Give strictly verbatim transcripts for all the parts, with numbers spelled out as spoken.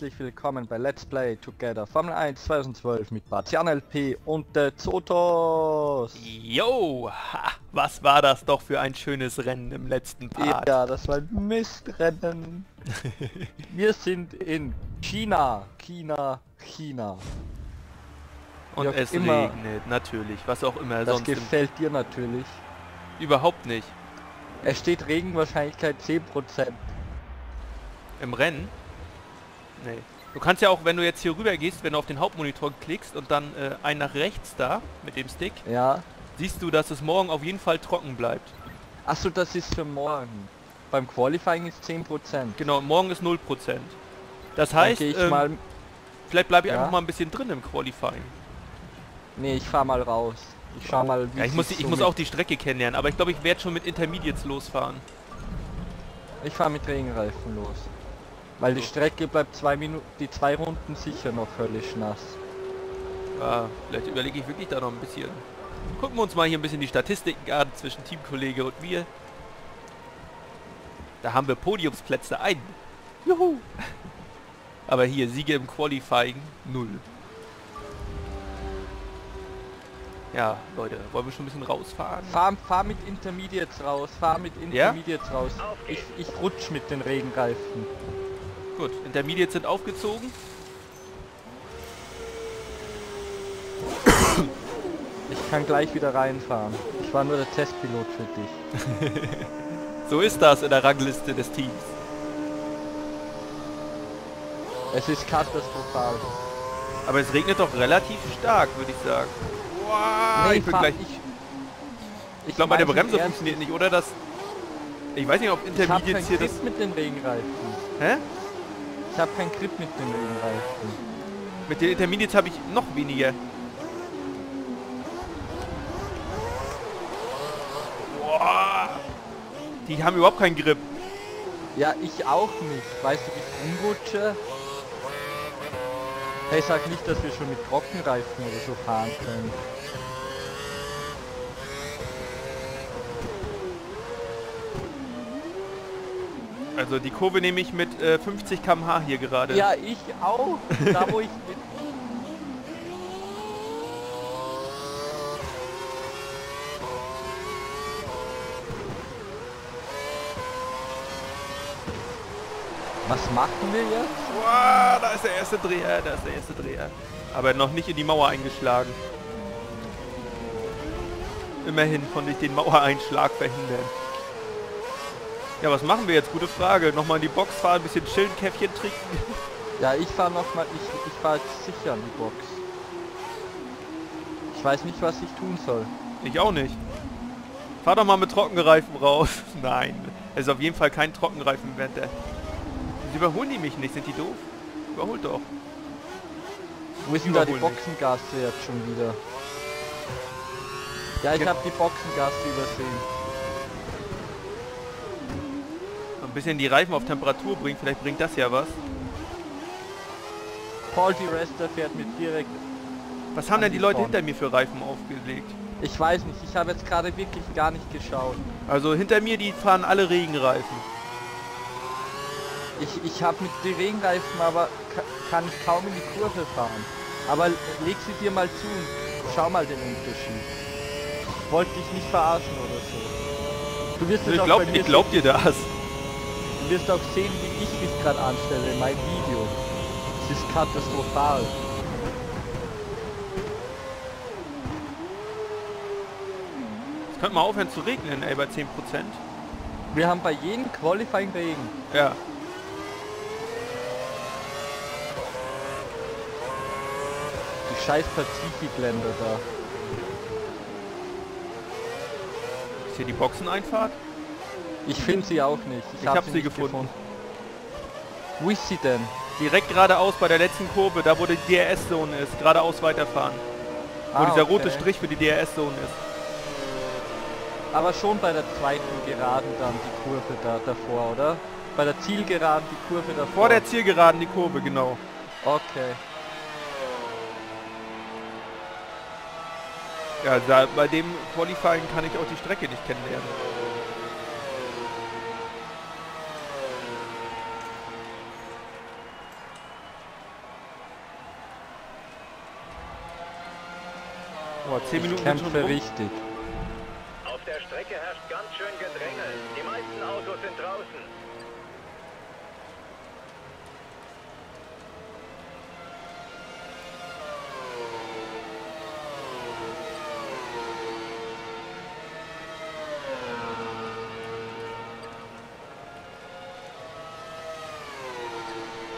Herzlich willkommen bei Let's Play Together Formel eins zwanzig zwölf mit PatzianLP und der Zotos. Yo, ha, was war das doch für ein schönes Rennen im letzten Part. Ja, das war ein Mistrennen. Wir sind in China, China, China. Und wie es regnet, natürlich, was auch immer das sonst. Das gefällt dir natürlich. Überhaupt nicht. Es steht Regenwahrscheinlichkeit zehn Prozent. Im Rennen? Nee. Du kannst ja auch, wenn du jetzt hier rüber gehst, wenn du auf den Hauptmonitor klickst und dann äh, einen nach rechts da, mit dem Stick, ja, siehst du, dass es morgen auf jeden Fall trocken bleibt. Achso, das ist für morgen. Beim Qualifying ist zehn Prozent. Genau, morgen ist null Prozent. Das heißt, ich ähm, mal... vielleicht bleibe ich ja einfach mal ein bisschen drin im Qualifying. Nee, ich fahr mal raus. Ich schau mal, wie ja, ich muss, Ich so muss auch die Strecke kennenlernen, aber ich glaube, ich werde schon mit Intermediates losfahren. Ich fahre mit Regenreifen los. Weil die Strecke bleibt zwei Minuten, die zwei Runden sicher noch völlig nass. Ah, vielleicht überlege ich wirklich da noch ein bisschen. Gucken wir uns mal hier ein bisschen die Statistiken an zwischen Teamkollege und mir. Da haben wir Podiumsplätze ein. Juhu! Aber hier, Siege im Qualifying, null. Ja, Leute, wollen wir schon ein bisschen rausfahren? Fahr, fahr mit Intermediates raus, fahr mit Intermediates ja? raus. Ich, ich rutsch mit den Regenreifen. Gut, Intermediates sind aufgezogen. Ich kann gleich wieder reinfahren. Ich war nur der Testpilot für dich. So ist das in der Rangliste des Teams. Es ist katastrophal. Aber es regnet doch relativ stark, würde ich sagen. Wow, nee, ich bin gleich... Ich, ich glaube, meine Bremse funktioniert nicht, oder? Das, ich weiß nicht, ob Intermediates hier das... Ich hab keinen Grip mit den Regenreifen. Hä? Ich hab keinen Grip mit den Regenreifen. Mit den Intermediates habe ich noch weniger. Wow. Die haben überhaupt keinen Grip. Ja, ich auch nicht. Weißt du, ich rumrutsche? Hey, sag nicht, dass wir schon mit Trockenreifen oder so fahren können. Also die Kurve nehme ich mit äh, fünfzig Kilometer pro Stunde hier gerade. Ja, ich auch. Da wo ich bin. Was machen wir jetzt? Wow, da ist der erste Dreher, da ist der erste Dreher. Aber noch nicht in die Mauer eingeschlagen. Immerhin konnte ich den Mauereinschlag verhindern. Ja, was machen wir jetzt? Gute Frage. Nochmal in die Box fahren, ein bisschen chillen, Käffchen trinken. Ja, ich fahre nochmal, ich, ich fahre jetzt sicher in die Box. Ich weiß nicht, was ich tun soll. Ich auch nicht. Fahr doch mal mit Trockenreifen raus. Nein, es ist auf jeden Fall kein Trockenreifen während der... Überholen die mich nicht, sind die doof? Überholt doch. Wo ist denn da die Boxengasse jetzt schon wieder? Ja, ich habe die Boxengasse übersehen. Ein bisschen die Reifen auf Temperatur bringen, vielleicht bringt das ja was. Paul die Rester fährt mit direkt. Was haben denn die Leute hinter mir für Reifen aufgelegt? Ich weiß nicht, ich habe jetzt gerade wirklich gar nicht geschaut. Also hinter mir, die fahren alle Regenreifen. Ich, ich habe mit den Regenreifen aber kann ich kaum in die Kurve fahren. Aber leg sie dir mal zu und schau mal den Unterschied. Ich wollte dich nicht verarschen oder so. Du wirst es ich auch glaub, ich glaub dir das. Du wirst auch sehen, wie ich mich gerade anstelle in meinem Video. Es ist katastrophal. Es könnte mal aufhören zu regnen, ey, bei zehn Prozent. Wir haben bei jedem Qualifying Regen. Ja. Scheiß Pazifikländer da. Ist hier die Boxeneinfahrt? Ich finde sie auch nicht. Ich, ich habe hab sie, sie gefunden. gefunden. Wo ist sie denn? Direkt geradeaus bei der letzten Kurve, da wo die D R S-Zone ist. Geradeaus weiterfahren. Ah, wo dieser okay. rote Strich für die D R S-Zone ist. Aber schon bei der zweiten Geraden dann die Kurve da davor, oder? Bei der Zielgeraden die Kurve davor. Vor der Zielgeraden die Kurve, genau. Okay. Ja, da, bei dem Qualifying kann ich auch die Strecke nicht kennenlernen. Boah, zehn Minuten sind schon rum. Richtig. Auf der Strecke herrscht ganz schön Gedränge. Die meisten Autos sind draußen.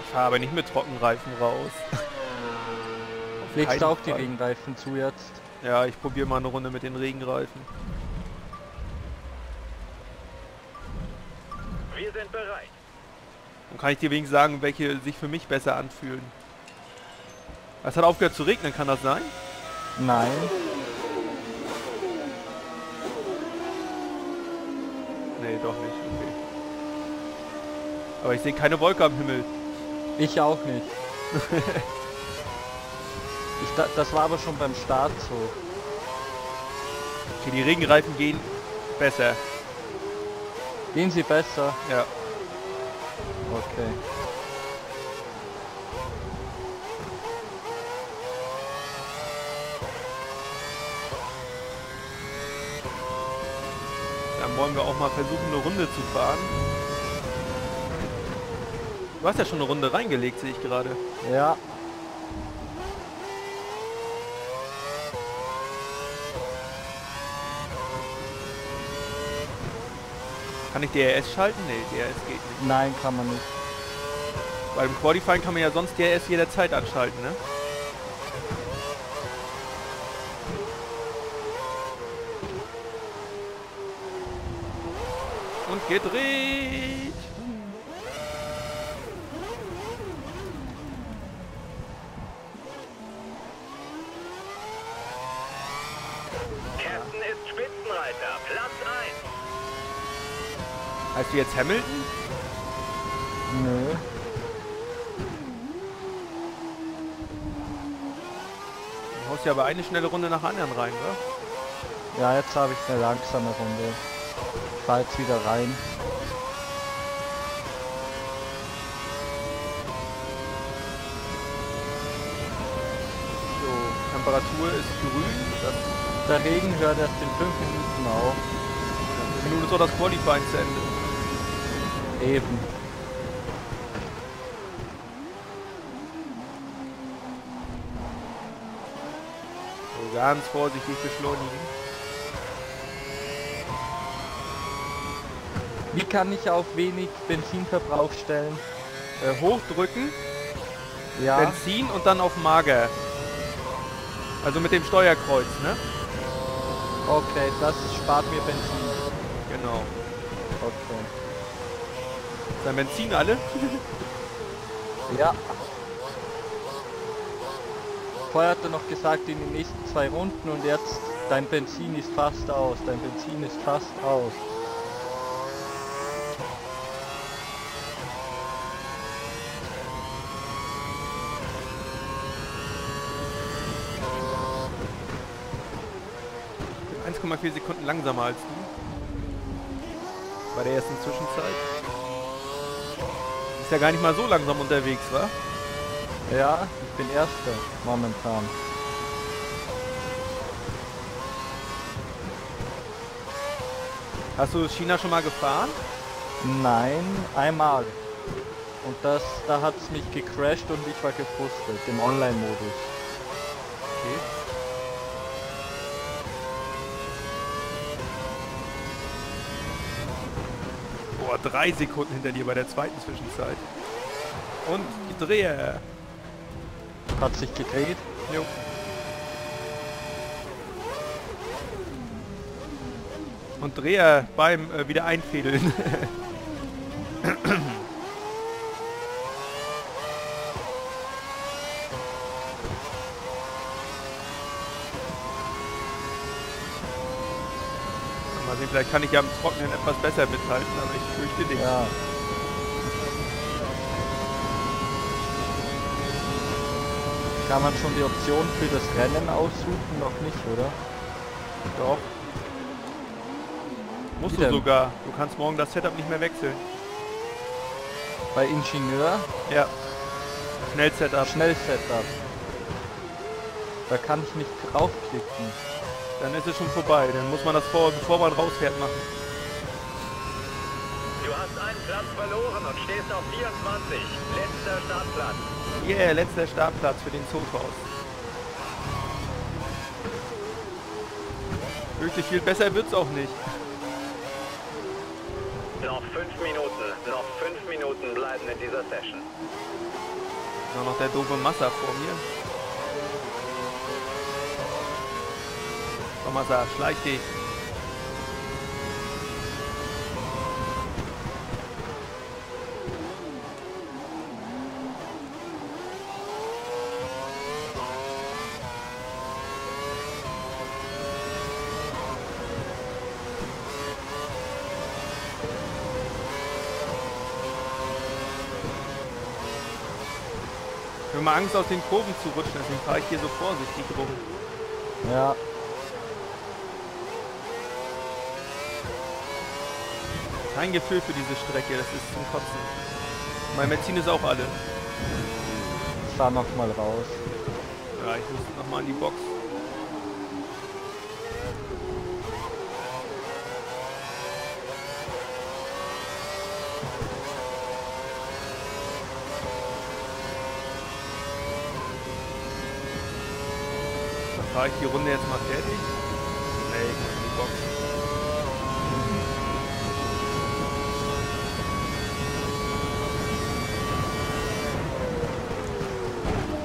Ich fahre aber nicht mit Trockenreifen raus. Legst du auch die Regenreifen zu jetzt? Ja, ich probiere mal eine Runde mit den Regenreifen. Wir sind bereit. Dann kann ich dir wenigstens sagen, welche sich für mich besser anfühlen. Es hat aufgehört zu regnen, kann das sein? Nein. Nee, doch nicht. Okay. Aber ich sehe keine Wolke am Himmel. Ich auch nicht. Ich da, das war aber schon beim Start so. Okay, die Regenreifen gehen besser. Gehen sie besser? Ja. Okay. Dann wollen wir auch mal versuchen, eine Runde zu fahren. Du hast ja schon eine Runde reingelegt, sehe ich gerade. Ja. Kann ich D R S schalten? Nee, D R S geht nicht. Nein, kann man nicht. Beim Qualifying kann man ja sonst D R S jederzeit anschalten, ne? Und gedreht! Captain ist Spitzenreiter, Platz eins! Heißt du jetzt Hamilton? Nö. Du haust ja aber eine schnelle Runde nach der anderen rein, oder? Ja, jetzt habe ich eine langsame Runde. Ich fahre jetzt wieder rein. So, Temperatur ist grün. Das der Regen hört erst in fünf Minuten auf. fünf Minuten ist auch das Qualifying zu Ende. Eben. So, ganz vorsichtig beschleunigen. Wie kann ich auf wenig Benzinverbrauch stellen? Äh, hochdrücken, ja. Benzin und dann auf mager. Also mit dem Steuerkreuz, ne? Okay, das spart mir Benzin. Genau. Okay. Sein Benzin alle? Ja. Vorher hat er noch gesagt, in den nächsten zwei Runden, und jetzt, dein Benzin ist fast aus, dein Benzin ist fast aus. eins Komma vier Sekunden langsamer als du. Bei der ersten Zwischenzeit. Ja, gar nicht mal so langsam unterwegs, wa? Ja, ich bin Erster momentan. Hast du China schon mal gefahren? Nein, einmal. Und das, da hat es mich gecrasht und ich war gefrustet im Online-Modus. Okay. Drei Sekunden hinter dir bei der zweiten Zwischenzeit. Und drehe. Hat sich gedreht? Jo. Und drehe beim äh, wieder einfädeln. Vielleicht kann ich ja am Trocknen etwas besser mithalten, aber ich fürchte nicht. Ja. Kann man schon die Option für das Rennen aussuchen? Noch nicht, oder? Doch. Musst du sogar. Du kannst morgen das Setup nicht mehr wechseln. Bei Ingenieur? Ja. Schnell Setup. Schnell Setup. Da kann ich nicht draufklicken. Dann ist es schon vorbei. Dann muss man das vor, bevor man rausfährt, machen. Du hast einen Platz verloren und stehst auf vierundzwanzig. Letzter Startplatz. Yeah, letzter Startplatz für den Zotos. Wirklich viel besser wird's auch nicht. Noch fünf Minuten, noch fünf Minuten bleiben in dieser Session. Nur noch der doofe Massa vor mir. Komm Massa, schleich dich. Ich habe immer Angst, aus den Kurven zu rutschen, deswegen fahre ich hier so vorsichtig rum. Ja. Kein Gefühl für diese Strecke, das ist zum Kotzen. Mein Benzin ist auch alle. Ich fahr noch mal raus. Ja, ich muss noch mal in die Box. Fahre ich die Runde jetzt mal fertig? Nee, ich muss in die Box.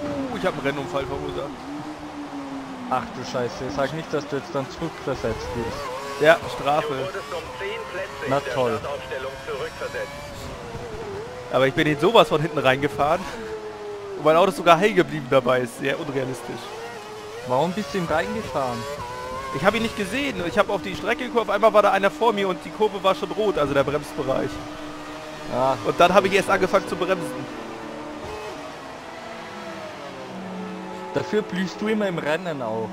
Uh, ich habe einen Rennunfall verursacht. Ach du Scheiße, sag nicht, dass du jetzt dann zurückversetzt wirst. Ja, Strafe. Du wurdest um zehn Plätze Na in der toll. Startaufstellung zurückversetzt. Aber ich bin jetzt sowas von hinten reingefahren. Und mein Auto ist sogar heil geblieben dabei, ist sehr unrealistisch. Warum bist du ihm reingefahren? Ich habe ihn nicht gesehen. Ich habe auf die Strecke geguckt, auf einmal war da einer vor mir und die Kurve war schon rot, also der Bremsbereich. Ah, und dann habe ich erst angefangen zu bremsen. Dafür blühst du immer im Rennen auf.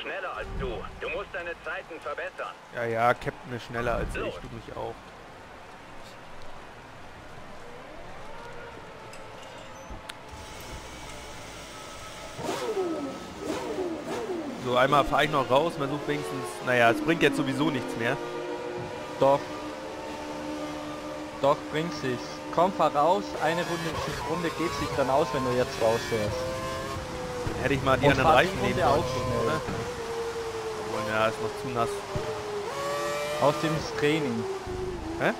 Schneller als du. Du musst deine Zeiten verbessern. Ja, ja, Captain ist schneller als Los. Ich, du mich auch. So, einmal fahre ich noch raus, man sucht wenigstens... Naja, es bringt jetzt sowieso nichts mehr. Doch. Doch, bringt sich. Komm, fahr raus, eine Runde, Runde geht sich dann aus, wenn du jetzt rausfährst. Hätte ich mal die anderen Reifen nehmen sollen, oder? Obwohl, ja, ist noch zu nass. Aus dem ist Training. Hä?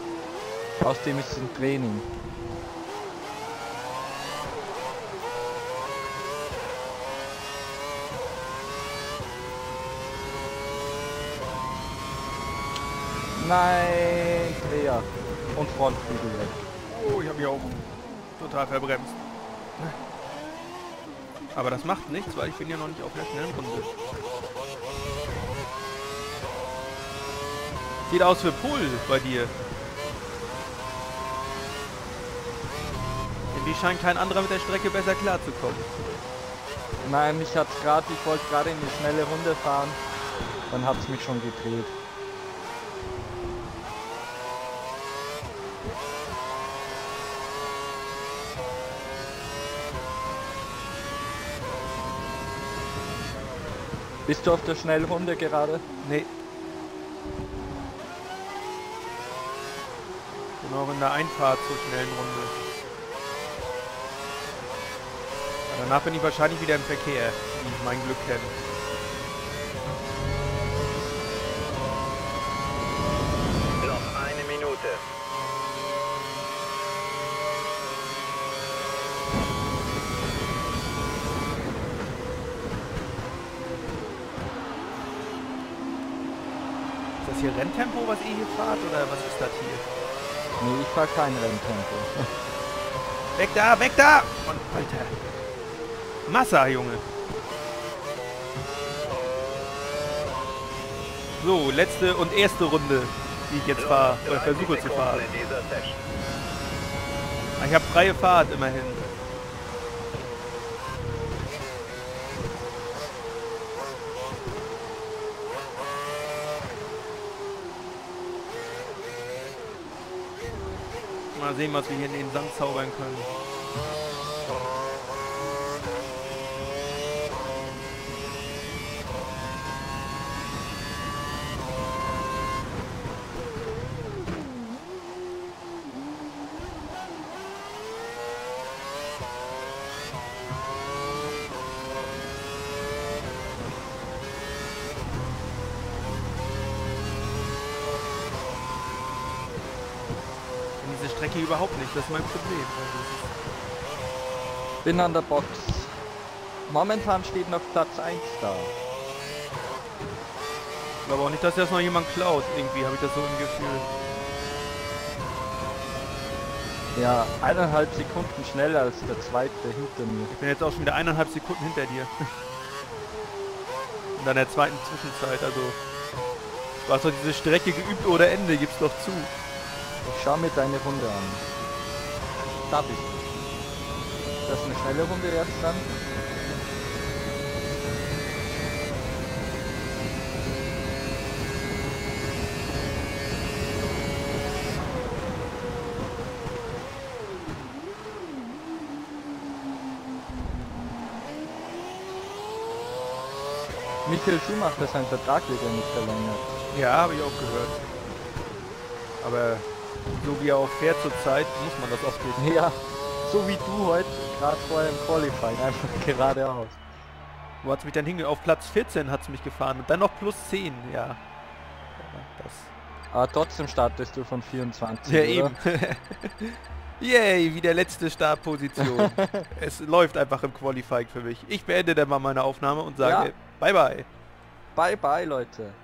Aus dem ist ein Training. Nein, Dreher. Und Frontflügel weg. Oh, ich habe mich auch total verbremst. Aber das macht nichts, weil ich bin ja noch nicht auf der schnellen Runde. Sieht aus für Pool bei dir. Denn die scheint kein anderer mit der Strecke besser klarzukommen. Nein, mich hat's gerade, ich wollte gerade in die schnelle Runde fahren. Dann hat's mich schon gedreht. Bist du auf der Schnellrunde gerade? Nee. Ich bin auch in der Einfahrt zur schnellen Runde. Aber danach bin ich wahrscheinlich wieder im Verkehr, wie ich mein Glück kenne. Noch eine Minute. Renntempo, was ihr hier fahrt, oder was ist das hier? Nee, ich fahr kein Renntempo. Weg da, weg da! Und Alter! Massa, Junge! So, letzte und erste Runde, die ich jetzt fahre, oder versuche zu fahren. Ich habe freie Fahrt immerhin. Mal sehen, was wir hier in den Sand zaubern können. Strecke überhaupt nicht, das ist mein Problem. Bin an der Box. Momentan steht noch Platz eins da. Ich glaube auch nicht, dass das noch jemand klaut, irgendwie habe ich das so im Gefühl. Ja, eineinhalb Sekunden schneller als der zweite hinter mir. Ich bin jetzt auch schon wieder eineinhalb Sekunden hinter dir. Und dann der zweiten Zwischenzeit, also... Du hast doch diese Strecke geübt oder Ende, gib's doch zu. Ich schau mir deine Runde an. Da bist du. Das ist eine schnelle Runde jetzt dann. Michael Schumacher, sein Vertrag wird ja nicht verlängert. Ja, habe ich auch gehört. Aber... so wie er auch fährt zurzeit, muss man das oft nicht. Ja, so wie du heute, gerade vorher im Qualifying, einfach geradeaus. Wo hat es mich dann hingegangen? Auf Platz vierzehn hat es mich gefahren und dann noch plus zehn, ja. Ja das. Aber trotzdem startest du von vierundzwanzig, ja, oder? Eben. Yay, wieder letzte Startposition. Es läuft einfach im Qualifying für mich. Ich beende dann mal meine Aufnahme und sage, ja. Bye bye. Bye bye, Leute.